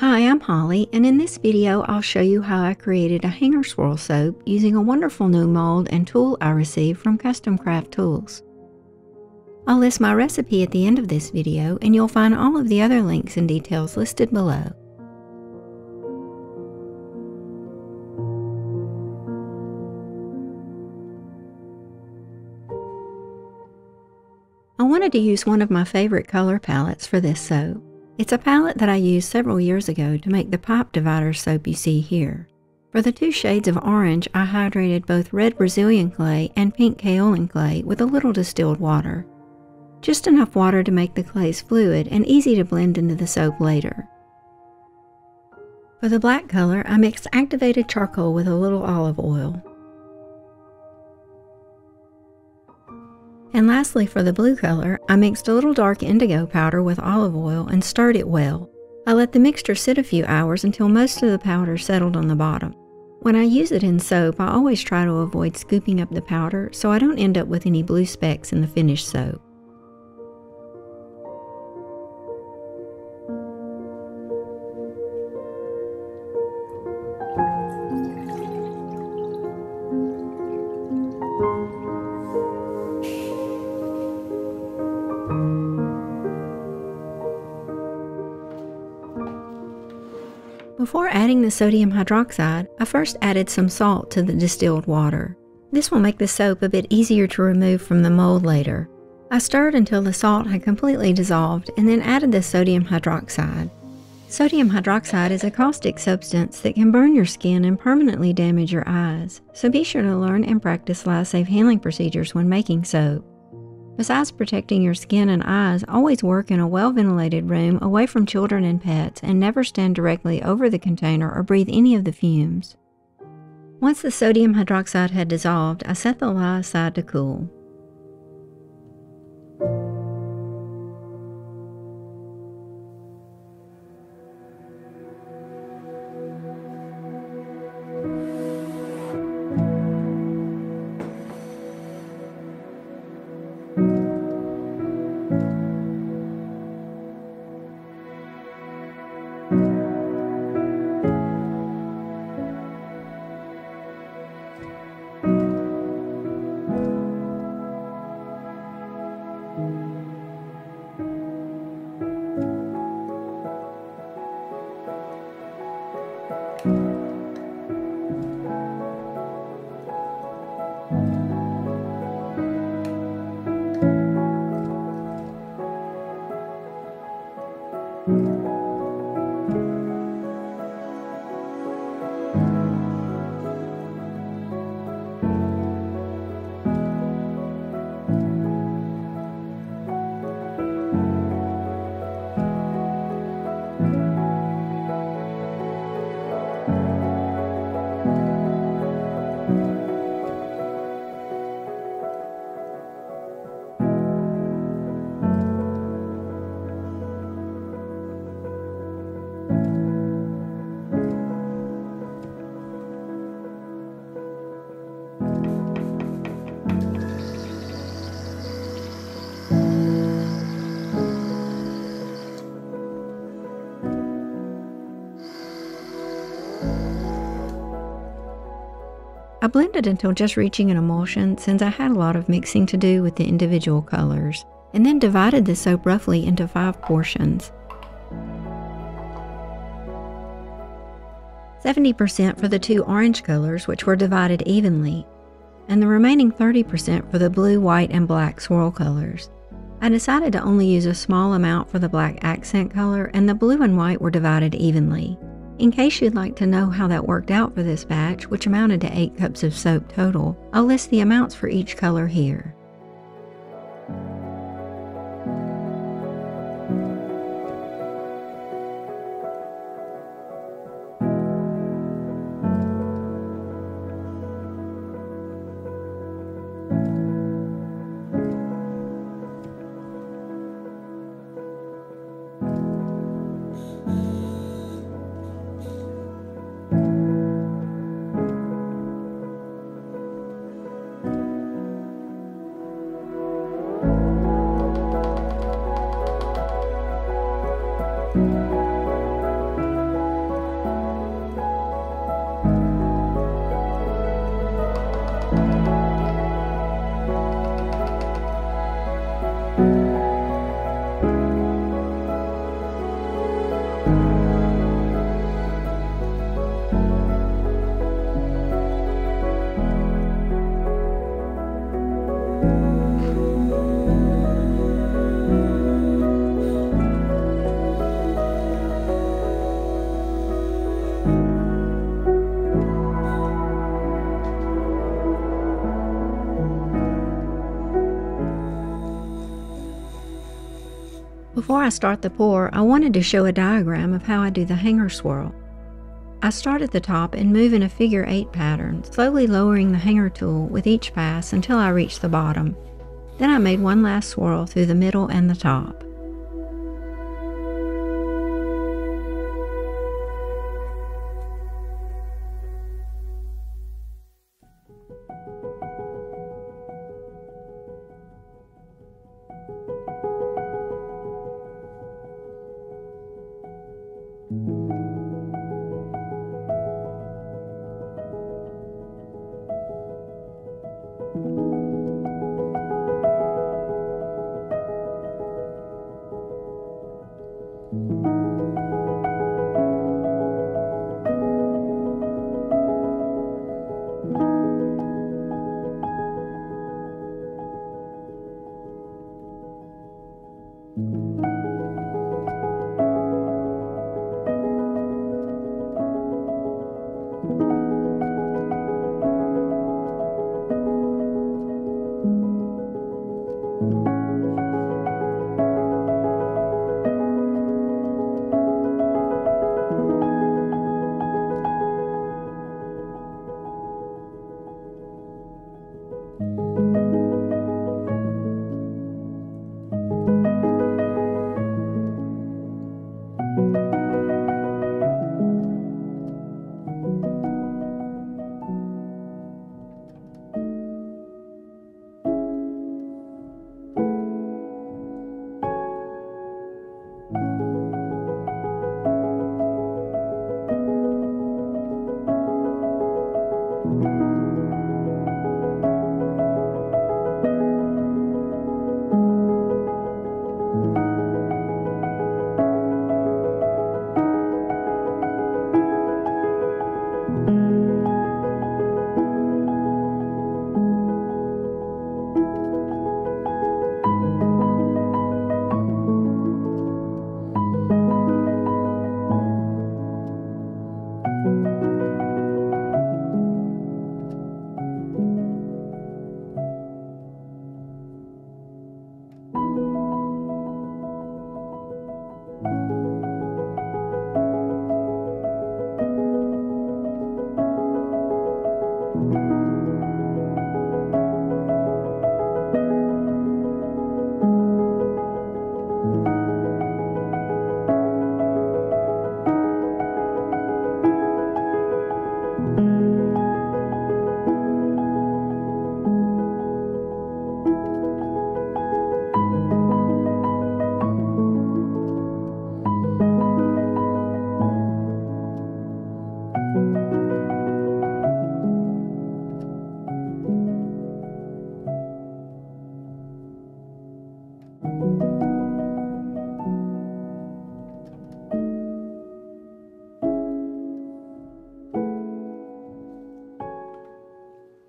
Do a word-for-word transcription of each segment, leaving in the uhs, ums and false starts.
Hi, I'm Holly, and in this video I'll show you how I created a hanger swirl soap using a wonderful new mold and tool I received from Custom Craft Tools. I'll list my recipe at the end of this video, and you'll find all of the other links and details listed below. I wanted to use one of my favorite color palettes for this soap. It's a palette that I used several years ago to make the pipe divider soap you see here. For the two shades of orange, I hydrated both red Brazilian clay and pink kaolin clay with a little distilled water. Just enough water to make the clays fluid and easy to blend into the soap later. For the black color, I mixed activated charcoal with a little olive oil. And lastly, for the blue color, I mixed a little dark indigo powder with olive oil and stirred it well. I let the mixture sit a few hours until most of the powder settled on the bottom. When I use it in soap, I always try to avoid scooping up the powder so I don't end up with any blue specks in the finished soap. Before adding the sodium hydroxide, I first added some salt to the distilled water. This will make the soap a bit easier to remove from the mold later. I stirred until the salt had completely dissolved and then added the sodium hydroxide. Sodium hydroxide is a caustic substance that can burn your skin and permanently damage your eyes, so be sure to learn and practice lie-safe handling procedures when making soap. Besides protecting your skin and eyes, always work in a well-ventilated room away from children and pets, and never stand directly over the container or breathe any of the fumes. Once the sodium hydroxide had dissolved, I set the lye aside to cool. I blended until just reaching an emulsion, since I had a lot of mixing to do with the individual colors, and then divided the soap roughly into five portions. seventy percent for the two orange colors, which were divided evenly, and the remaining thirty percent for the blue, white, and black swirl colors. I decided to only use a small amount for the black accent color, and the blue and white were divided evenly. In case you'd like to know how that worked out for this batch, which amounted to eight cups of soap total, I'll list the amounts for each color here. Before I start the pour, I wanted to show a diagram of how I do the hanger swirl. I start at the top and move in a figure eight pattern, slowly lowering the hanger tool with each pass until I reach the bottom. Then I made one last swirl through the middle and the top.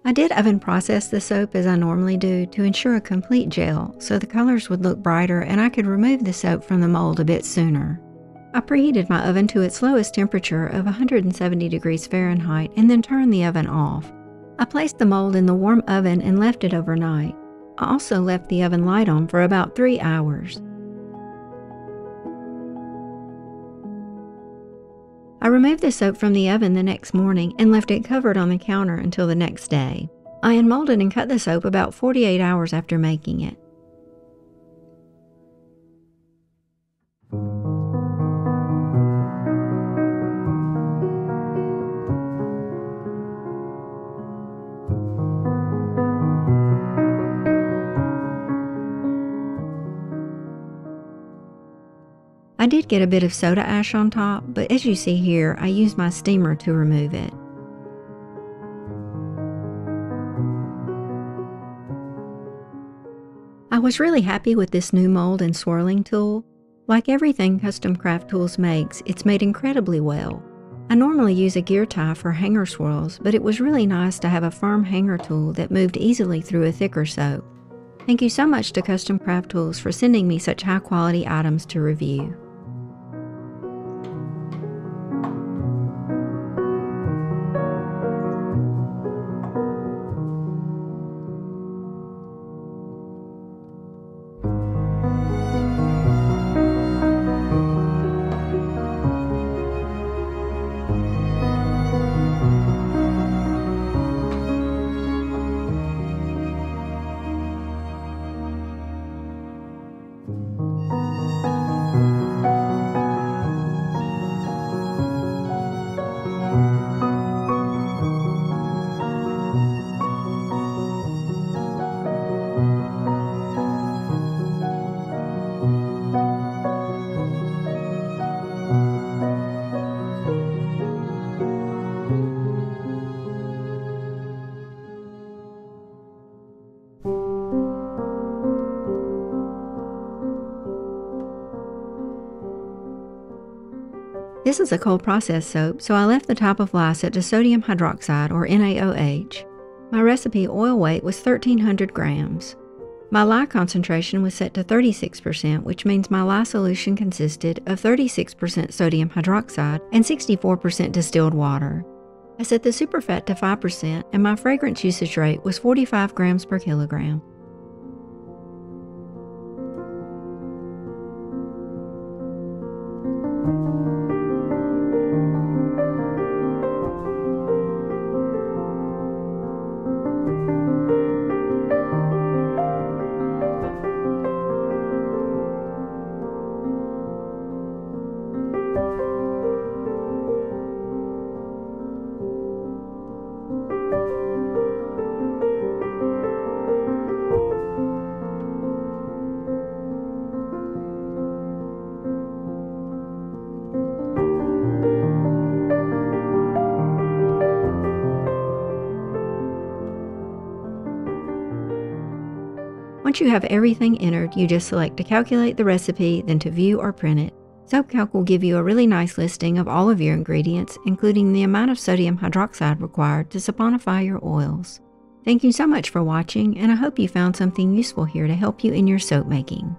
I did oven process the soap as I normally do to ensure a complete gel so the colors would look brighter and I could remove the soap from the mold a bit sooner. I preheated my oven to its lowest temperature of one hundred seventy degrees Fahrenheit and then turned the oven off. I placed the mold in the warm oven and left it overnight. I also left the oven light on for about three hours. I removed the soap from the oven the next morning and left it covered on the counter until the next day. I unmolded and cut the soap about forty-eight hours after making it. I did get a bit of soda ash on top, but as you see here, I used my steamer to remove it. I was really happy with this new mold and swirling tool. Like everything Custom Craft Tools makes, it's made incredibly well. I normally use a gear tie for hanger swirls, but it was really nice to have a firm hanger tool that moved easily through a thicker soap. Thank you so much to Custom Craft Tools for sending me such high quality items to review. This is a cold process soap, so I left the top of lye to sodium hydroxide, or N A O H. My recipe oil weight was thirteen hundred grams. My lye concentration was set to thirty-six percent, which means my lye solution consisted of thirty-six percent sodium hydroxide and sixty-four percent distilled water. I set the superfat to five percent, and my fragrance usage rate was forty-five grams per kilogram. Once you have everything entered, you just select to calculate the recipe, then to view or print it. SoapCalc will give you a really nice listing of all of your ingredients, including the amount of sodium hydroxide required to saponify your oils. Thank you so much for watching, and I hope you found something useful here to help you in your soap making.